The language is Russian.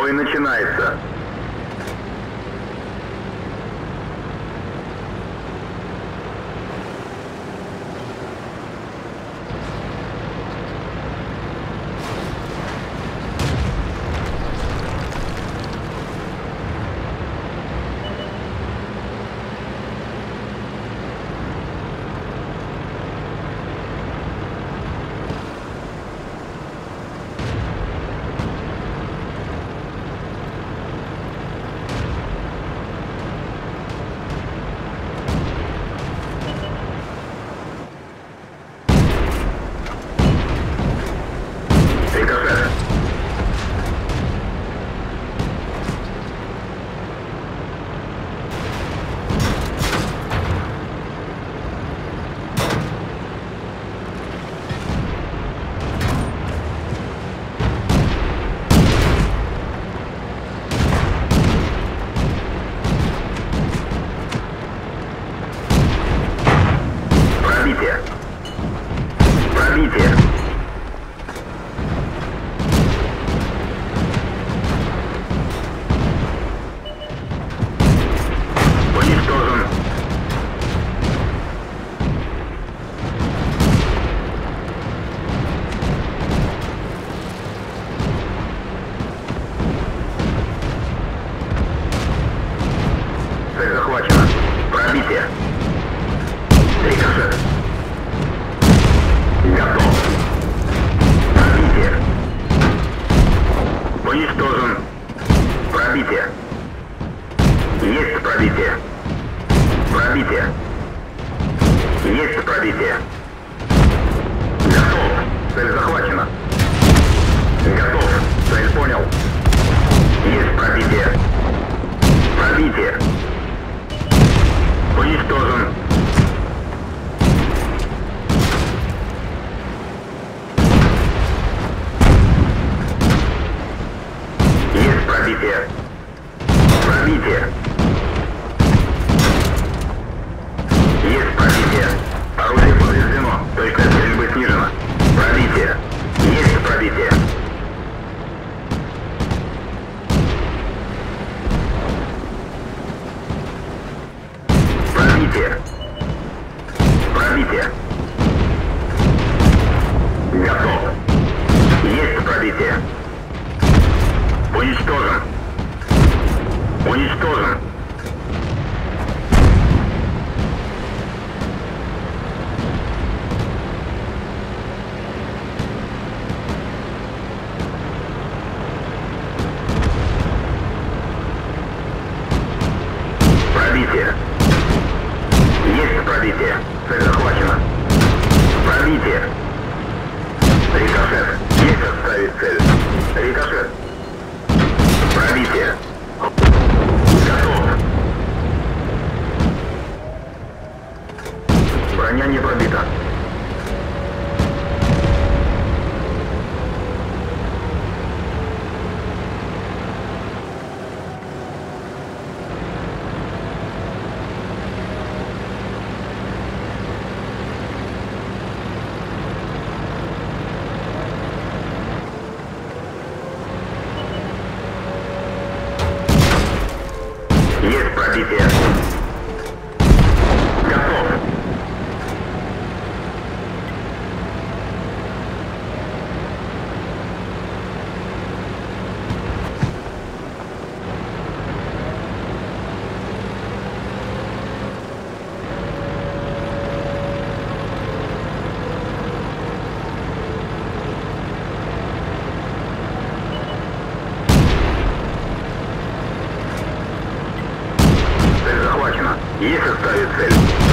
Бой начинается. Есть оставить цель.